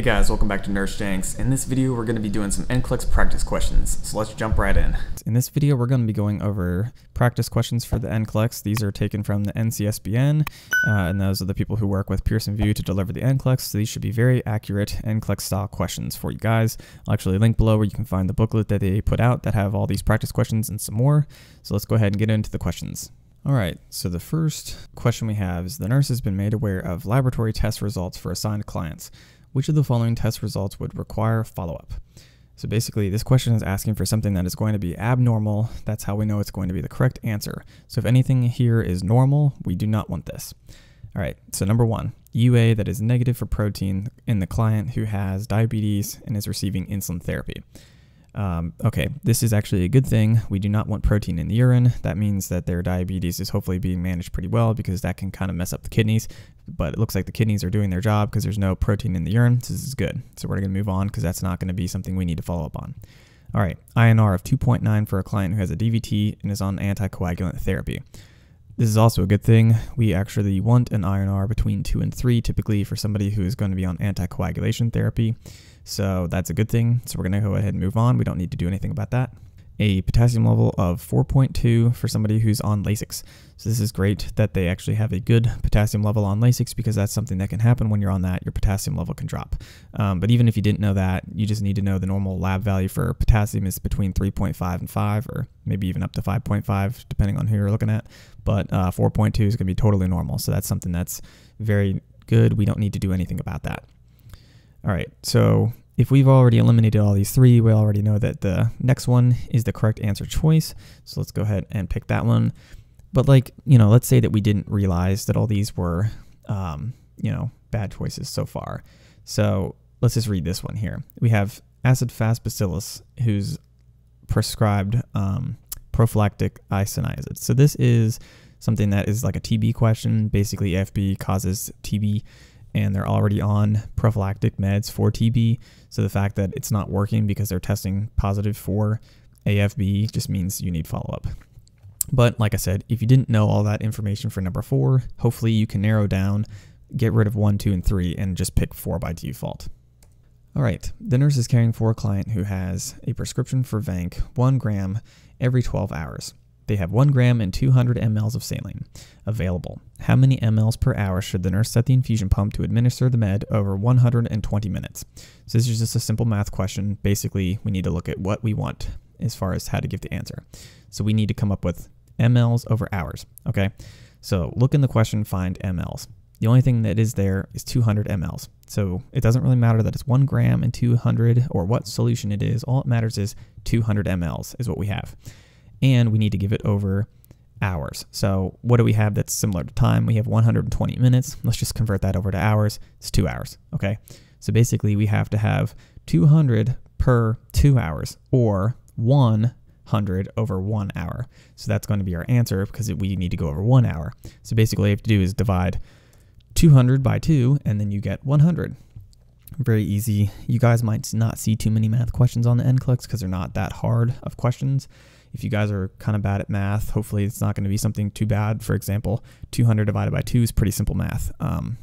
Hey guys, welcome back to Nursejanx. In this video, we're going to be doing some NCLEX practice questions, so let's jump right in. In this video, we're going to be going over practice questions for the NCLEX. These are taken from the NCSBN, and those are the people who work with Pearson VUE to deliver the NCLEX, so these should be very accurate NCLEX-style questions for you guys. I'll actually link below where you can find the booklet that they put out that have all these practice questions and some more, so let's go ahead and get into the questions. All right, so the first question we have is, the nurse has been made aware of laboratory test results for assigned clients. Which of the following test results would require follow-up? So basically, this question is asking for something that is going to be abnormal. That's how we know it's going to be the correct answer. So if anything here is normal, we do not want this. All right, so number one, UA that is negative for protein in the client who has diabetes and is receiving insulin therapy. Okay, this is actually a good thing. We do not want protein in the urine. That means that their diabetes is hopefully being managed pretty well, because that can kind of mess up the kidneys, but it looks like the kidneys are doing their job because there's no protein in the urine. This is good. So we're going to move on because that's not going to be something we need to follow up on. All right, INR of 2.9 for a client who has a DVT and is on anticoagulant therapy. This is also a good thing. We actually want an INR between 2 and 3 typically for somebody who is going to be on anticoagulation therapy. So that's a good thing. So we're going to go ahead and move on. We don't need to do anything about that. A potassium level of 4.2 for somebody who's on Lasix. So this is great that they actually have a good potassium level on Lasix, because that's something that can happen when you're on that. Your potassium level can drop. But even if you didn't know that, you just need to know the normal lab value for potassium is between 3.5 and 5, or maybe even up to 5.5, depending on who you're looking at. But 4.2 is going to be totally normal. So that's something that's very good. We don't need to do anything about that. All right, so if we've already eliminated all these three, we already know that the next one is the correct answer choice. So let's go ahead and pick that one. But like, you know, let's say that we didn't realize that all these were, you know, bad choices so far. So let's just read this one here. We have acid-fast bacillus who's prescribed prophylactic isoniazid. So this is something that is like a TB question. Basically, AFB causes TB, and they're already on prophylactic meds for TB. So the fact that it's not working because they're testing positive for AFB just means you need follow-up. But like I said, if you didn't know all that information for number four, hopefully you can narrow down, get rid of 1, 2, and 3, and just pick 4 by default. All right, the nurse is caring for a client who has a prescription for Vanc 1 gram every 12 hours. They have 1 gram and 200 mLs of saline available. How many mLs per hour should the nurse set the infusion pump to administer the med over 120 minutes? So this is just a simple math question. Basically, we need to look at what we want as far as how to give the answer. So we need to come up with mLs over hours, okay? So look in the question, find mLs. The only thing that is there is 200 mLs. So it doesn't really matter that it's 1 gram and 200 or what solution it is. All it matters is 200 mLs is what we have. And we need to give it over hours. So what do we have that's similar to time? We have 120 minutes. Let's just convert that over to hours. It's 2 hours, okay? So basically we have to have 200 per 2 hours, or 100 over 1 hour. So that's going to be our answer, because we need to go over 1 hour. So basically what you have to do is divide 200 by 2, and then you get 100. Very easy. You guys might not see too many math questions on the NCLEX because they're not that hard of questions. If you guys are kind of bad at math, hopefully it's not going to be something too bad. For example, 200 divided by 2 is pretty simple math.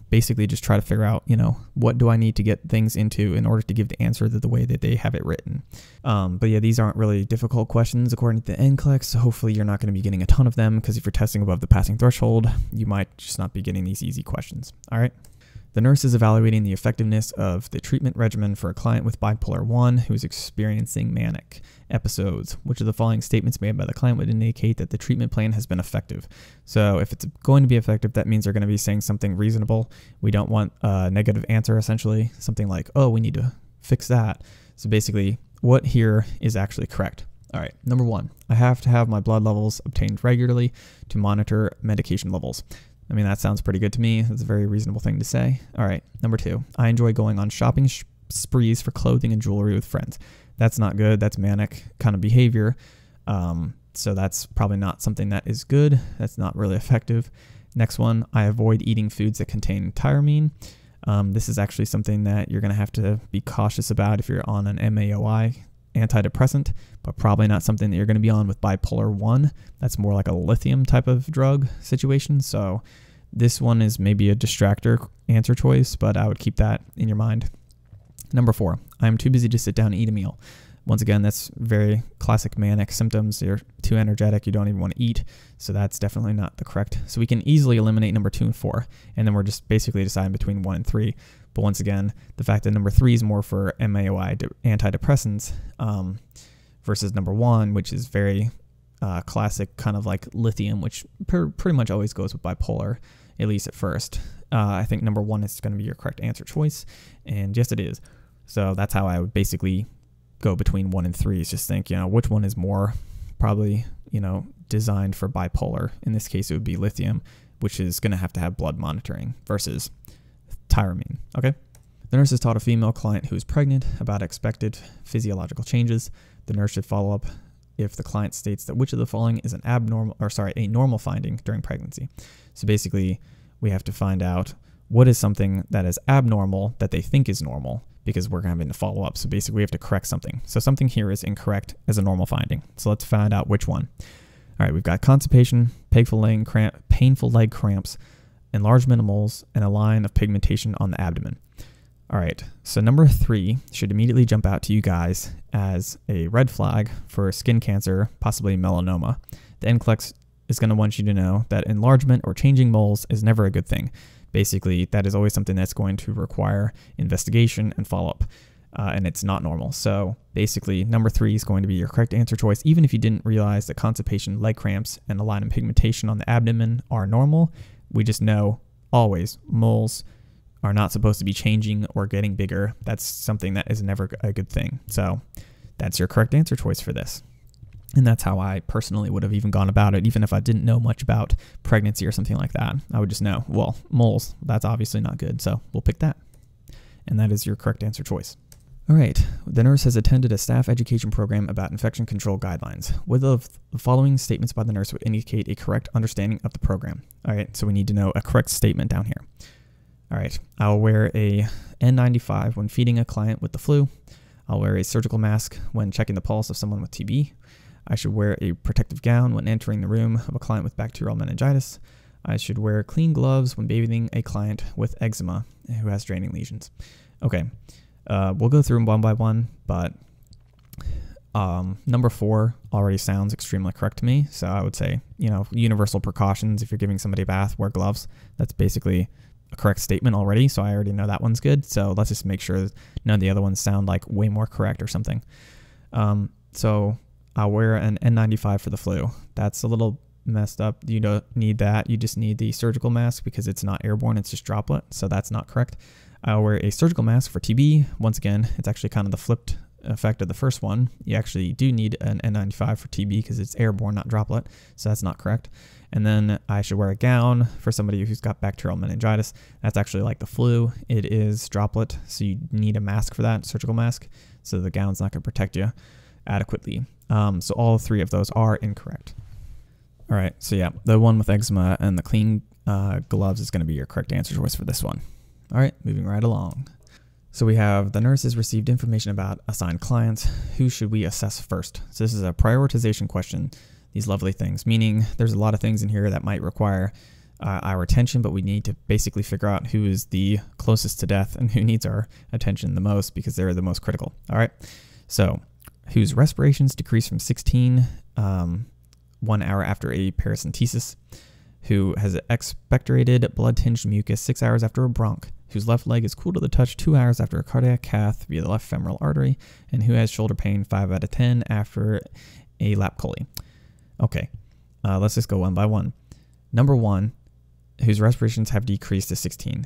Basically, just try to figure out, you know, what do I need to get things into in order to give the answer the way that they have it written. But yeah, these aren't really difficult questions according to the NCLEX, so hopefully you're not going to be getting a ton of them, because if you're testing above the passing threshold, you might just not be getting these easy questions. All right. The nurse is evaluating the effectiveness of the treatment regimen for a client with bipolar 1 who is experiencing manic episodes. Which of the following statements made by the client would indicate that the treatment plan has been effective? So if it's going to be effective, that means they're going to be saying something reasonable. We don't want a negative answer, essentially. Something like, oh, we need to fix that. So basically, what here is actually correct? All right, number one, I have to have my blood levels obtained regularly to monitor medication levels. I mean, that sounds pretty good to me. That's a very reasonable thing to say. All right, number two, I enjoy going on shopping sprees for clothing and jewelry with friends. That's not good. That's manic kind of behavior. So that's probably not something that is good. That's not really effective. Next one, I avoid eating foods that contain tyramine. This is actually something that you're going to have to be cautious about if you're on an MAOI antidepressant, but probably not something that you're going to be on with bipolar 1. That's more like a lithium type of drug situation. So this one is maybe a distractor answer choice, but I would keep that in your mind. Number four, I'm too busy to sit down and eat a meal. Once again, that's very classic manic symptoms. You're too energetic, you don't even want to eat, so that's definitely not the correct. So we can easily eliminate number 2 and 4, and then we're just basically deciding between 1 and 3. But once again, the fact that number 3 is more for MAOI antidepressants versus number 1, which is very classic, kind of like lithium, which pretty much always goes with bipolar, at least at first. I think number 1 is going to be your correct answer choice, and yes, it is. So that's how I would basically go between 1 and 3 is just think, you know, which one is more probably, you know, designed for bipolar. In this case, it would be lithium, which is going to have blood monitoring versus tyramine. Okay. The nurse has taught a female client who is pregnant about expected physiological changes. The nurse should follow up if the client states that which of the following is an abnormal, or sorry, a normal finding during pregnancy. So basically we have to find out what is something that is abnormal that they think is normal, because we're having to follow up. So basically we have to correct something. So something here is incorrect as a normal finding. So let's find out which one. All right, we've got constipation, painful leg cramps, enlargement of moles, and a line of pigmentation on the abdomen. All right, so number 3 should immediately jump out to you guys as a red flag for skin cancer, possibly melanoma. The NCLEX is gonna want you to know that enlargement or changing moles is never a good thing. Basically, that is always something that's going to require investigation and follow-up, and it's not normal. So basically, number 3 is going to be your correct answer choice, even if you didn't realize that constipation, leg cramps, and a line of pigmentation on the abdomen are normal. We just know always moles are not supposed to be changing or getting bigger. That's something that is never a good thing. So that's your correct answer choice for this. And that's how I personally would have even gone about it, even if I didn't know much about pregnancy or something like that. I would just know, well, moles, that's obviously not good, so we'll pick that. And that is your correct answer choice. All right, the nurse has attended a staff education program about infection control guidelines. Which of the following statements by the nurse would indicate a correct understanding of the program? All right, so we need to know a correct statement down here. All right, I'll wear a N95 when feeding a client with the flu. I'll wear a surgical mask when checking the pulse of someone with TB. I should wear a protective gown when entering the room of a client with bacterial meningitis. I should wear clean gloves when bathing a client with eczema who has draining lesions. Okay, we'll go through them one by one, but number 4 already sounds extremely correct to me. So I would say, you know, universal precautions. If you're giving somebody a bath, wear gloves. That's basically a correct statement already. So I already know that one's good. So let's just make sure none of the other ones sound like way more correct or something. So I'll wear an N95 for the flu. That's a little messed up. You don't need that. You just need the surgical mask because it's not airborne. It's just droplet. So that's not correct. I'll wear a surgical mask for TB. Once again, it's actually kind of the flipped effect of the first one. You actually do need an N95 for TB because it's airborne, not droplet. So that's not correct. And then I should wear a gown for somebody who's got bacterial meningitis. That's actually like the flu. It is droplet. So you need a mask for that, surgical mask. So the gown's not going to protect you adequately. So all 3 of those are incorrect. All right, so yeah, the one with eczema and the clean gloves is going to be your correct answer choice for this one. All right, moving right along. So we have the nurse has received information about assigned clients. Who should we assess first? So this is a prioritization question, these lovely things, meaning there's a lot of things in here that might require our attention, but we need to basically figure out who is the closest to death and who needs our attention the most because they're the most critical. All right, so whose respirations decrease from 16 1 hour after a paracentesis, who has expectorated blood-tinged mucus 6 hours after a bronch, whose left leg is cool to the touch 2 hours after a cardiac cath via the left femoral artery, and who has shoulder pain 5 out of 10 after a lap coli. Okay, let's just go one by one. Number 1, whose respirations have decreased to 16.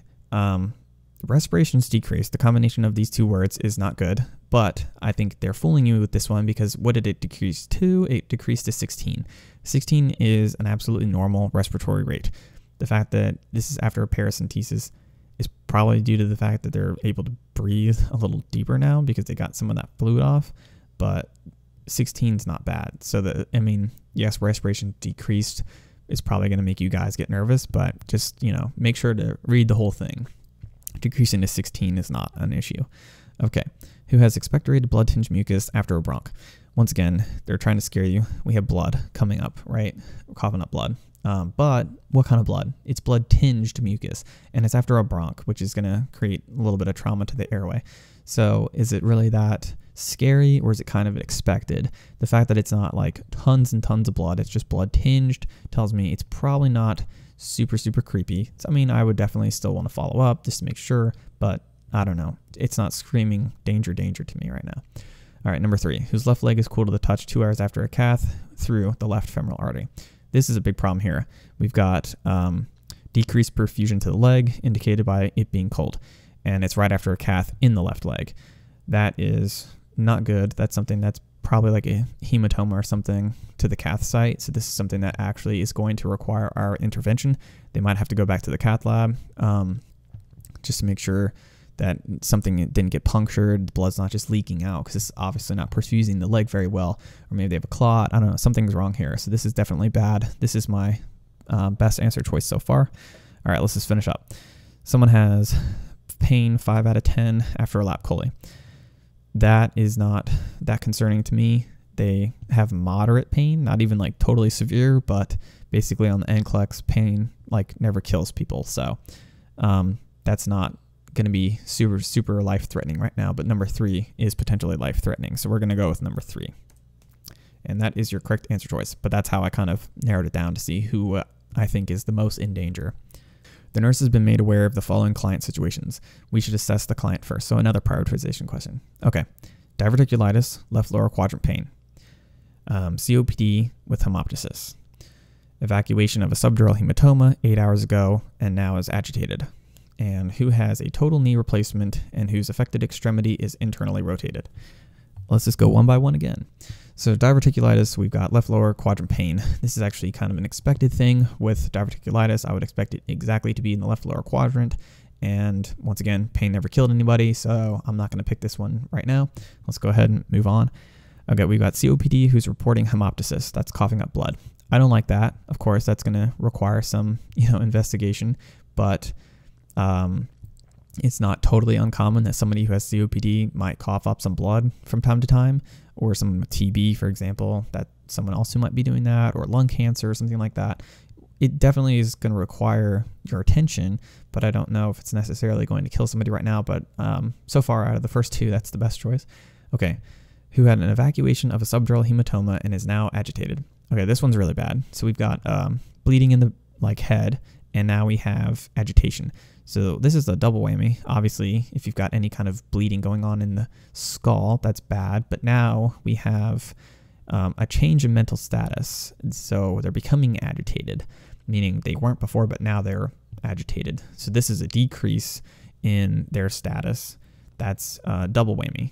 Respirations decrease. The combination of these 2 words is not good, but I think they're fooling you with this one because what did it decrease to? It decreased to 16. 16 is an absolutely normal respiratory rate. The fact that this is after a paracentesis is probably due to the fact that they're able to breathe a little deeper now because they got some of that fluid off, but 16 is not bad. So I mean, yes, respiration decreased is probably going to make you guys get nervous, but just, you know, make sure to read the whole thing. Decreasing to 16 is not an issue. Okay, who has expectorated blood-tinged mucus after a bronch? Once again, they're trying to scare you. We have blood coming up, right? We're coughing up blood. But what kind of blood? It's blood-tinged mucus, and it's after a bronch, which is going to create a little bit of trauma to the airway. So is it really that scary, or is it kind of expected? The fact that it's not like tons and tons of blood, it's just blood tinged, tells me it's probably not super, super creepy. So, I mean, I would definitely still want to follow up just to make sure, but I don't know. It's not screaming danger, danger to me right now. All right, number three, whose left leg is cool to the touch 2 hours after a cath through the left femoral artery. This is a big problem here. We've got decreased perfusion to the leg indicated by it being cold, and it's right after a cath in the left leg. That is not good. That's something that's probably like a hematoma or something to the cath site. So this is something that actually is going to require our intervention. They might have to go back to the cath lab just to make sure that something didn't get punctured, the blood's not just leaking out, because it's obviously not perfusing the leg very well, or maybe they have a clot. I don't know, something's wrong here. So this is definitely bad. This is my best answer choice so far. All right, let's just finish up. Someone has pain 5 out of 10 after a lap coli. That is not that concerning to me. They have moderate pain, not even like totally severe, but basically on the NCLEX, pain like never kills people. So that's not going to be super, super life-threatening right now, but number three is potentially life-threatening. So we're going to go with number three. And that is your correct answer choice, but that's how I kind of narrowed it down to see who I think is the most in danger. The nurse has been made aware of the following client situations. We should assess the client first. So another prioritization question. Okay. Diverticulitis, left lower quadrant pain. COPD with hemoptysis. Evacuation of a subdural hematoma 8 hours ago and now is agitated. And who has a total knee replacement and whose affected extremity is internally rotated. Let's just go one by one again. So diverticulitis, we've got left lower quadrant pain. This is actually kind of an expected thing with diverticulitis. I would expect it exactly to be in the left lower quadrant. And once again, pain never killed anybody, so I'm not going to pick this one right now. Let's go ahead and move on. Okay, we've got COPD who's reporting hemoptysis. That's coughing up blood. I don't like that. Of course, that's going to require some, investigation, but it's not totally uncommon that somebody who has COPD might cough up some blood from time to time, or someone with TB, for example, that someone else who might be doing that, or lung cancer or something like that. It definitely is going to require your attention, but I don't know if it's necessarily going to kill somebody right now. But so far out of the first two, that's the best choice. Okay. Who had an evacuation of a subdural hematoma and is now agitated. Okay. This one's really bad. So we've got bleeding in the head, and now we have agitation. So this is a double whammy. Obviously, if you've got any kind of bleeding going on in the skull, that's bad. But now we have a change in mental status. So they're becoming agitated, meaning they weren't before, but now they're agitated. So this is a decrease in their status. That's a double whammy.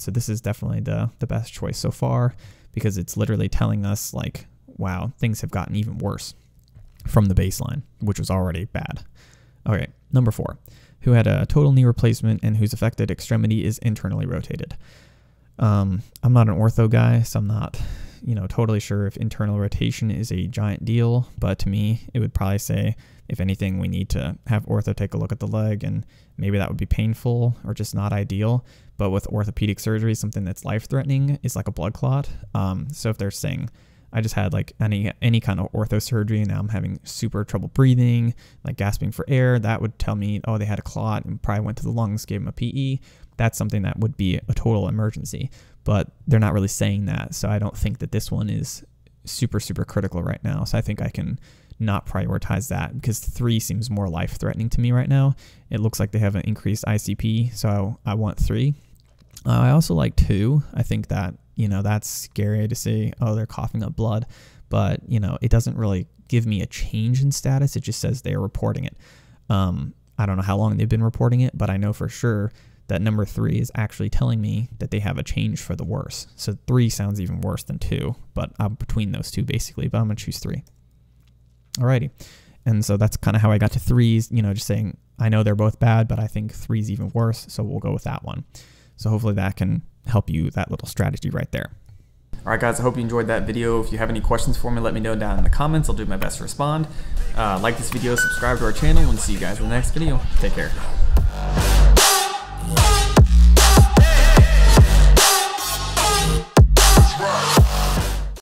So this is definitely the best choice so far, because it's literally telling us like, wow, things have gotten even worse from the baseline, which was already bad. All right, number four, who had a total knee replacement and whose affected extremity is internally rotated. I'm not an ortho guy, so I'm not, totally sure if internal rotation is a giant deal, but to me, it would probably say, if anything, we need to have ortho take a look at the leg, and maybe that would be painful or just not ideal. But with orthopedic surgery, something that's life-threatening is like a blood clot. So if they're saying, I just had like any kind of ortho surgery and now I'm having super trouble breathing, like gasping for air, that would tell me, oh, they had a clot and probably went to the lungs, gave them a PE. That's something that would be a total emergency, but they're not really saying that. So I don't think that this one is super, super critical right now. So I think I can not prioritize that, because three seems more life-threatening to me right now. It looks like they have an increased ICP, so I want three. I also like two. I think that, that's scary to see, oh, they're coughing up blood, but it doesn't really give me a change in status. It just says they are reporting it. I don't know how long they've been reporting it, but I know for sure that number three is actually telling me that they have a change for the worse. So three sounds even worse than two, but I'm between those two basically, but I'm gonna choose three. Alrighty. And so that's kind of how I got to threes, just saying, I know they're both bad, but I think three's even worse. So we'll go with that one. So hopefully that can help you, that little strategy right there. All right, guys, I hope you enjoyed that video. If you have any questions for me, let me know down in the comments. I'll do my best to respond. Like this video, subscribe to our channel, and see you guys in the next video. Take care.